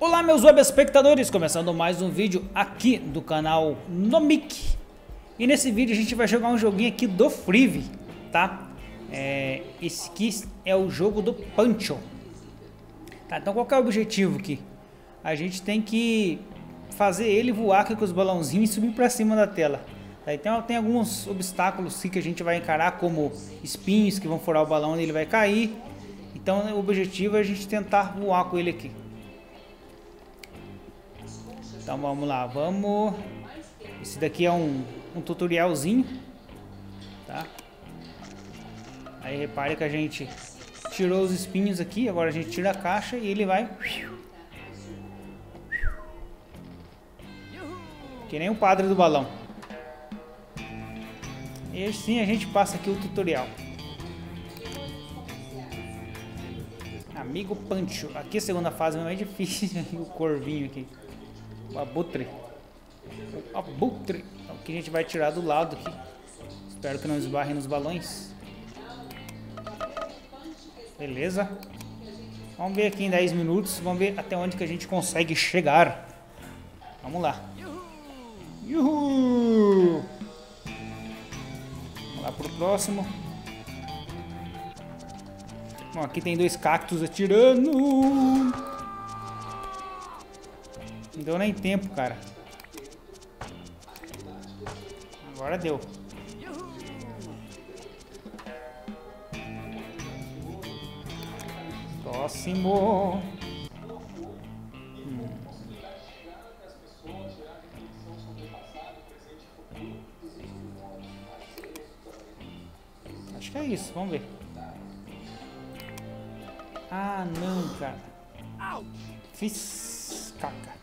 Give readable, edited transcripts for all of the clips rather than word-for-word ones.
Olá meus web espectadores, começando mais um vídeo aqui do canal Nomic. E nesse vídeo a gente vai jogar um joguinho aqui do Free, tá? Esse aqui é o jogo do Pancho. Tá, então qual que é o objetivo aqui? A gente tem que fazer ele voar aqui com os balãozinhos e subir pra cima da tela. Tá, então tem alguns obstáculos aqui que a gente vai encarar, como espinhos que vão furar o balão e ele vai cair. Então o objetivo é a gente tentar voar com ele aqui. Então vamos lá, vamos. Esse daqui é um tutorialzinho, tá? Aí repare que a gente tirou os espinhos aqui, agora a gente tira a caixa e ele vai que nem o padre do balão. E assim a gente passa aqui o tutorial. Amigo Pancho, aqui a segunda fase é mais difícil. O corvinho aqui, o abutre. O abutre. Então, que a gente vai tirar do lado aqui. Espero que não esbarre nos balões. Beleza. Vamos ver aqui em 10 minutos. Vamos ver até onde que a gente consegue chegar. Vamos lá. Uhul. Vamos lá pro próximo. Bom, aqui tem dois cactos atirando. Não deu nem tempo, cara. Agora deu. Próximo. Acho que é isso, vamos ver. Ah, não, cara. Fiz caca.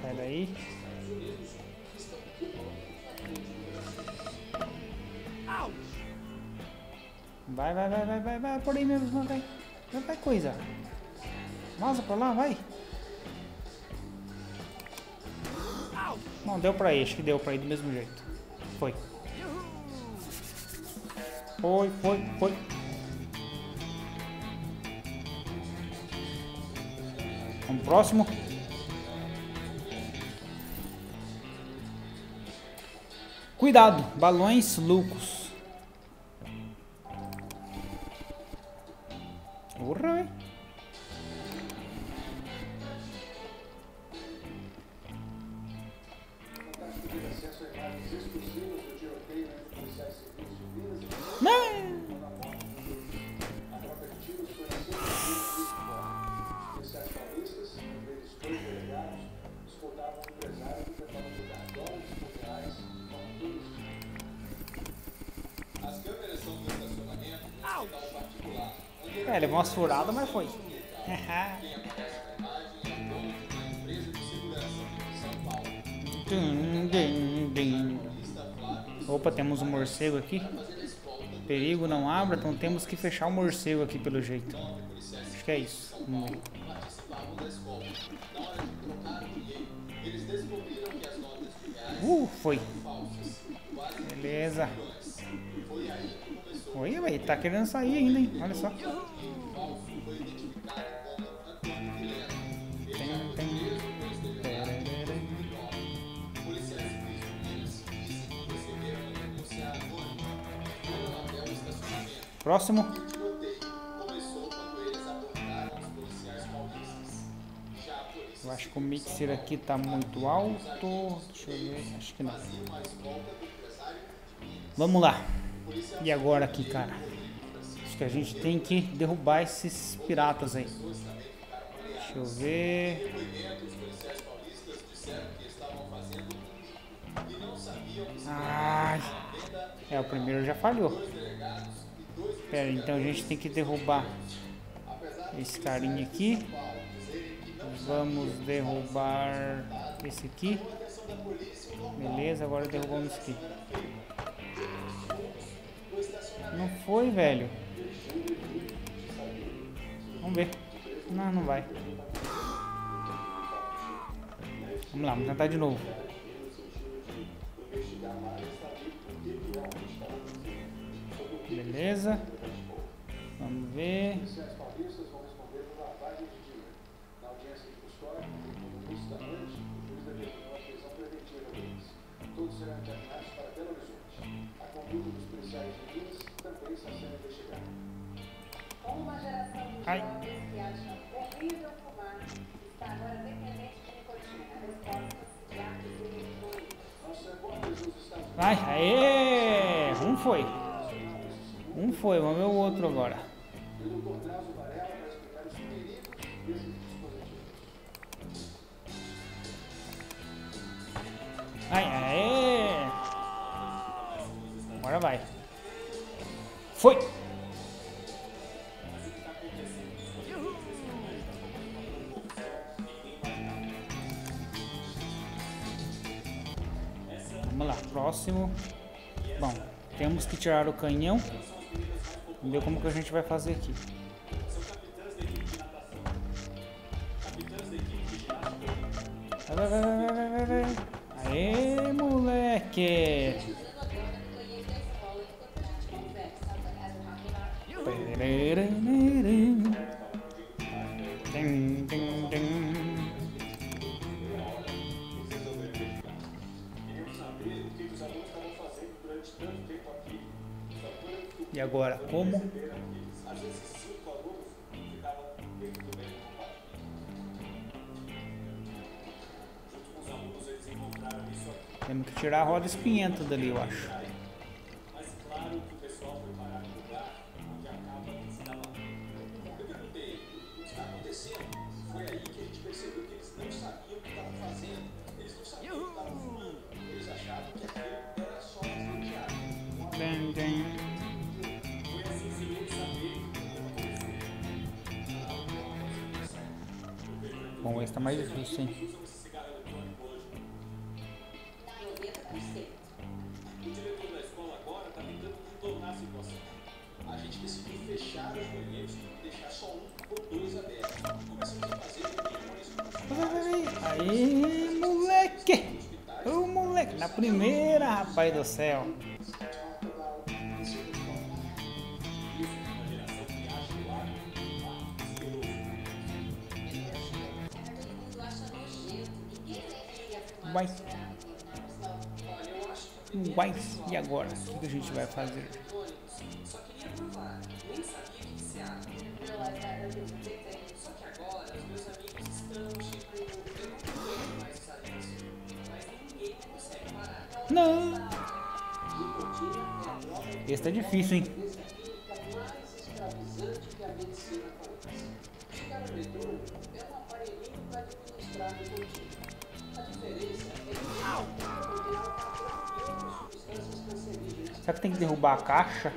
Pera aí. Vai, por aí mesmo, não vai. Não vai coisa. Vaza pra lá, vai. Não, deu pra ir, acho que deu pra ir do mesmo jeito. Foi. Foi. Vamos pro próximo. Cuidado, balões loucos. Levou umas furadas, mas foi. Opa, temos um morcego aqui. Perigo, não abra. Então temos que fechar o morcego aqui pelo jeito. Acho que é isso. Foi. Beleza. Oi, velho, tá querendo sair ainda, hein? Olha só. Próximo. Eu acho que o mixer aqui tá muito alto. Deixa eu ver, acho que não. Vamos lá. E agora aqui, cara? Acho que a gente tem que derrubar esses piratas aí. Deixa eu ver. Ai. O primeiro já falhou. Pera, então a gente tem que derrubar esse carinha aqui. Vamos derrubar esse aqui. Beleza, agora derrubamos esse aqui. Não foi, velho. Vamos ver. Não, não vai. Vamos lá, vamos tentar de novo. Beleza. Vamos ver. Ai. Vai, aê! Um foi. Um foi, vamos ver o outro agora. Ai, aê! Agora vai. Foi! Vamos lá, próximo. Bom, temos que tirar o canhão. Vamos ver como que a gente vai fazer aqui. Vai, vai, vai, vai, vai, vai. Aê, moleque! E agora, como? Temos que tirar a roda espinhenta dali, eu acho. Bom, esse tá mais difícil, hein? O diretor da escola agora está tentando contornar a situação. A gente decidiu fechar os banheiros e deixar só um ou dois abertos. Começamos a fazer reuniões com os aí, moleque! Ô, moleque! Na primeira, rapaz do céu! Vai. Vai. E agora? O que a gente vai fazer? Não! Esse tá difícil, hein? Será que tem que derrubar a caixa?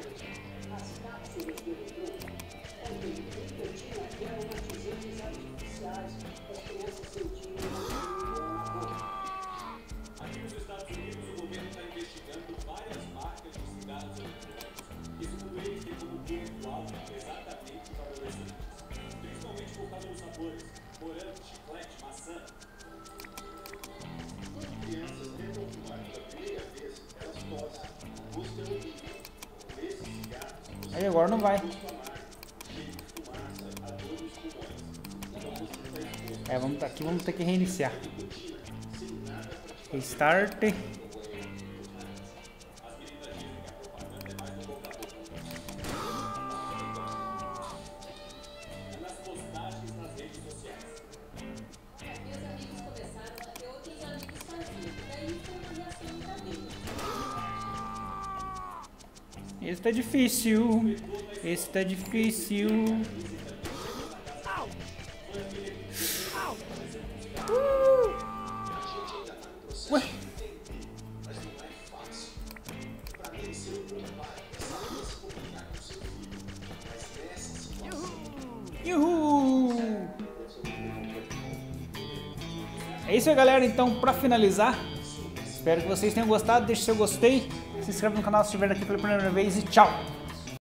Aí agora não vai. É, vamos aqui, vamos ter que reiniciar. Restart. Esse tá difícil. Esse tá difícil. Ué. Uhul. É isso aí, galera. Então, pra finalizar, espero que vocês tenham gostado. Deixe seu gostei. Se inscreve no canal se estiver aqui pela primeira vez e tchau!